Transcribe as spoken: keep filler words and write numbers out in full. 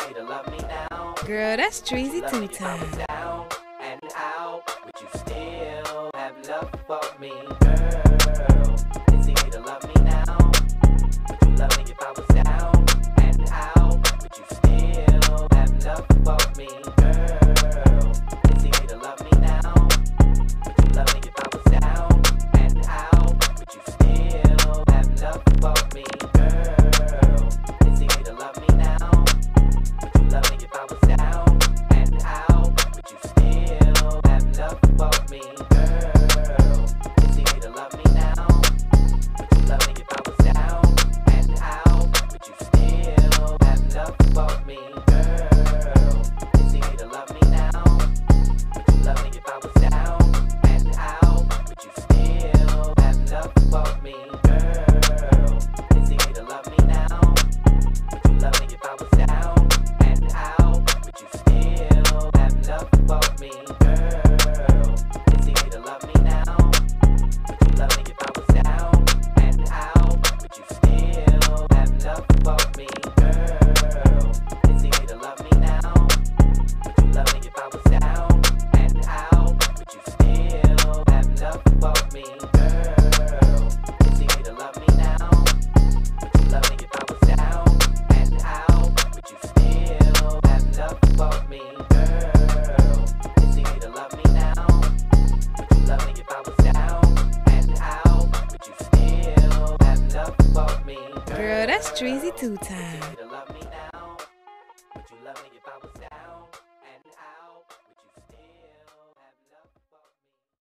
see me to love me now. Girl, that's Treezy two Times. Down and out, but you still have love for me, girl. It's easy to love me now. Would you love me if I was down and out? But you still have love for me, girl. It's easy to love me now. Would you love me if I was down and out? But you still have love for me, girl. Girl, that's Treezy two Times.